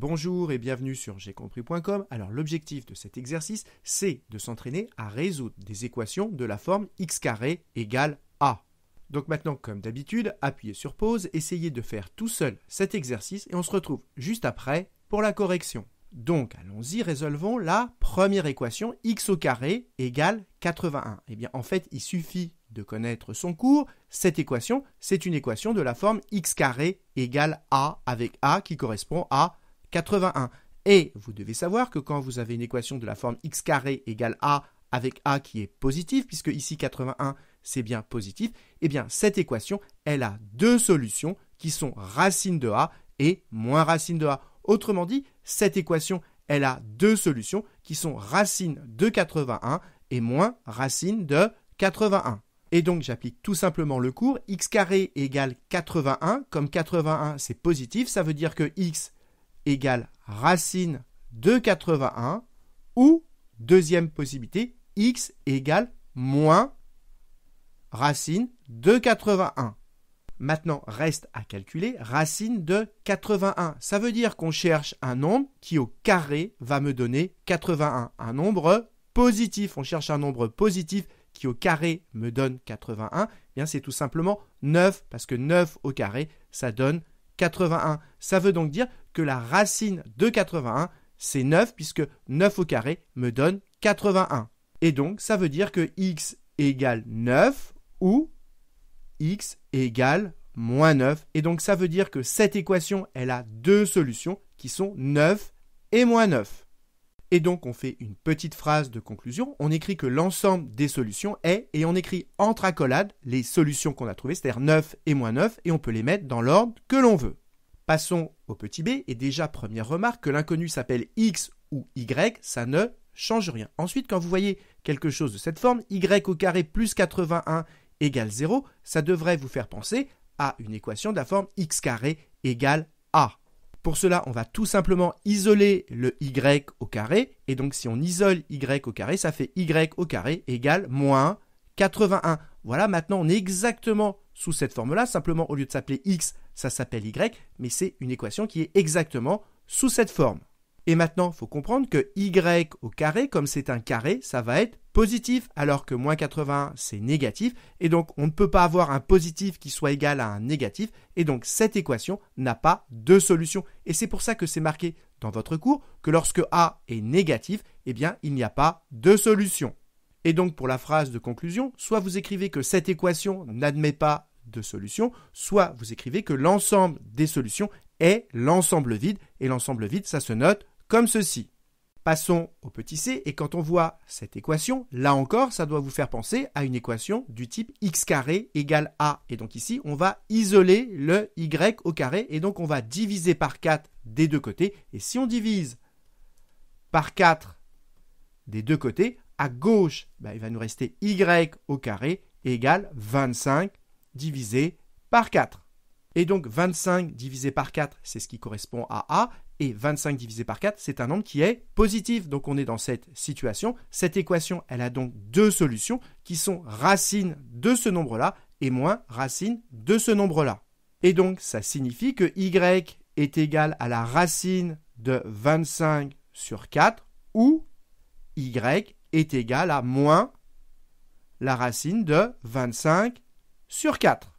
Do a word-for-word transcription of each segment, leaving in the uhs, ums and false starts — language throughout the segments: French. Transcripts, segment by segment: Bonjour et bienvenue sur j'ai compris point com. Alors l'objectif de cet exercice, c'est de s'entraîner à résoudre des équations de la forme x carré égale a. Donc maintenant, comme d'habitude, appuyez sur pause, essayez de faire tout seul cet exercice et on se retrouve juste après pour la correction. Donc allons-y, résolvons la première équation, x au carré égale quatre-vingt-un. Eh bien en fait, il suffit de connaître son cours. Cette équation, c'est une équation de la forme x carré égale a avec a qui correspond à quatre-vingt-un. Et vous devez savoir que quand vous avez une équation de la forme x carré égale a avec a qui est positive, puisque ici quatre-vingt-un c'est bien positif, eh bien cette équation, elle a deux solutions qui sont racine de a et moins racine de a. Autrement dit, cette équation, elle a deux solutions qui sont racine de quatre-vingt-un et moins racine de quatre-vingt-un. Et donc j'applique tout simplement le cours x carré égale quatre-vingt-un. Comme quatre-vingt-un c'est positif, ça veut dire que x égale racine de quatre-vingt-un, ou, deuxième possibilité, x égale moins racine de quatre-vingt-un. Maintenant, reste à calculer racine de quatre-vingt-un. Ça veut dire qu'on cherche un nombre qui, au carré, va me donner quatre-vingt-un. Un nombre positif. On cherche un nombre positif qui, au carré, me donne quatre-vingt-un. Eh bien, c'est tout simplement neuf, parce que neuf au carré, ça donne quatre-vingt-un. Ça veut donc dire que la racine de quatre-vingt-un, c'est neuf, puisque neuf au carré me donne quatre-vingt-un. Et donc, ça veut dire que x égale neuf ou x égale moins neuf. Et donc, ça veut dire que cette équation, elle a deux solutions qui sont neuf et moins neuf. Et donc, on fait une petite phrase de conclusion. On écrit que l'ensemble des solutions est, et on écrit entre accolades les solutions qu'on a trouvées, c'est-à-dire neuf et moins neuf, et on peut les mettre dans l'ordre que l'on veut. Passons au petit b, et déjà, première remarque, que l'inconnu s'appelle x ou y, ça ne change rien. Ensuite, quand vous voyez quelque chose de cette forme, y au carré plus quatre-vingt-un égale zéro, ça devrait vous faire penser à une équation de la forme x carré égale a. Pour cela, on va tout simplement isoler le y au carré. Et donc, si on isole y au carré, ça fait y au carré égale moins quatre-vingt-un. Voilà, maintenant, on est exactement sous cette forme-là. Simplement, au lieu de s'appeler x, ça s'appelle y. Mais c'est une équation qui est exactement sous cette forme. Et maintenant, il faut comprendre que y au carré, comme c'est un carré, ça va être positif, alors que moins quatre-vingt-un, c'est négatif. Et donc, on ne peut pas avoir un positif qui soit égal à un négatif. Et donc, cette équation n'a pas de solution. Et c'est pour ça que c'est marqué dans votre cours que lorsque a est négatif, eh bien, il n'y a pas de solution. Et donc, pour la phrase de conclusion, soit vous écrivez que cette équation n'admet pas de solution, soit vous écrivez que l'ensemble des solutions est l'ensemble vide. Et l'ensemble vide, ça se note comme ceci. Passons au petit c, et quand on voit cette équation, là encore, ça doit vous faire penser à une équation du type x carré égale a. Et donc ici, on va isoler le y au carré, et donc on va diviser par quatre des deux côtés. Et si on divise par quatre des deux côtés, à gauche, bah, il va nous rester y au carré égale vingt-cinq divisé par quatre. Et donc vingt-cinq divisé par quatre, c'est ce qui correspond à a. Et vingt-cinq divisé par quatre, c'est un nombre qui est positif. Donc, on est dans cette situation. Cette équation, elle a donc deux solutions qui sont racine de ce nombre-là et moins racine de ce nombre-là. Et donc, ça signifie que y est égal à la racine de vingt-cinq sur quatre ou y est égal à moins la racine de vingt-cinq sur quatre.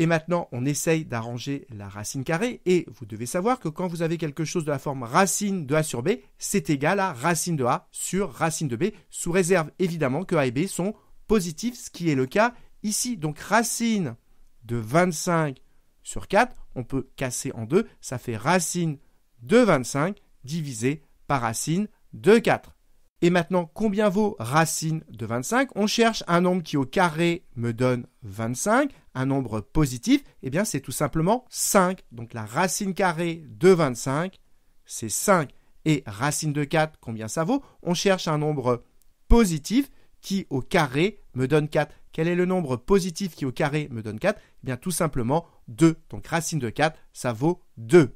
Et maintenant, on essaye d'arranger la racine carrée. Et vous devez savoir que quand vous avez quelque chose de la forme racine de a sur b, c'est égal à racine de a sur racine de b, sous réserve évidemment que a et b sont positifs, ce qui est le cas ici. Donc racine de vingt-cinq sur quatre, on peut casser en deux, ça fait racine de vingt-cinq divisé par racine de quatre. Et maintenant, combien vaut racine de vingt-cinq? On cherche un nombre qui au carré me donne vingt-cinq, un nombre positif, eh bien c'est tout simplement cinq. Donc la racine carrée de vingt-cinq, c'est cinq. Et racine de quatre, combien ça vaut? On cherche un nombre positif qui au carré me donne quatre. Quel est le nombre positif qui au carré me donne quatre? Eh bien tout simplement deux. Donc racine de quatre, ça vaut deux.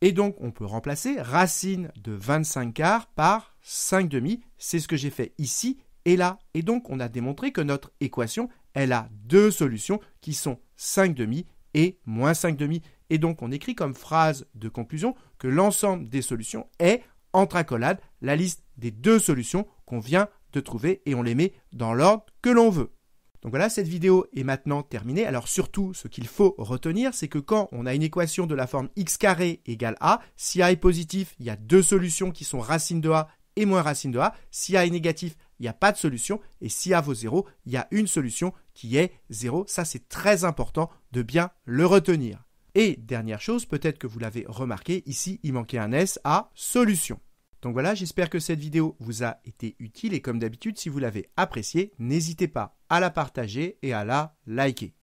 Et donc, on peut remplacer racine de vingt-cinq quarts par cinq demi. C'est ce que j'ai fait ici et là. Et donc, on a démontré que notre équation, elle a deux solutions qui sont cinq demi et moins cinq demi. Et donc, on écrit comme phrase de conclusion que l'ensemble des solutions est, en accolade, la liste des deux solutions qu'on vient de trouver et on les met dans l'ordre que l'on veut. Donc voilà, cette vidéo est maintenant terminée. Alors surtout, ce qu'il faut retenir, c'est que quand on a une équation de la forme x carré égale a, si a est positif, il y a deux solutions qui sont racine de a et moins racine de a. Si a est négatif, il n'y a pas de solution. Et si a vaut zéro, il y a une solution qui est zéro. Ça, c'est très important de bien le retenir. Et dernière chose, peut-être que vous l'avez remarqué, ici, il manquait un S à solution. Donc voilà, j'espère que cette vidéo vous a été utile et comme d'habitude, si vous l'avez appréciée, n'hésitez pas à la partager et à la liker.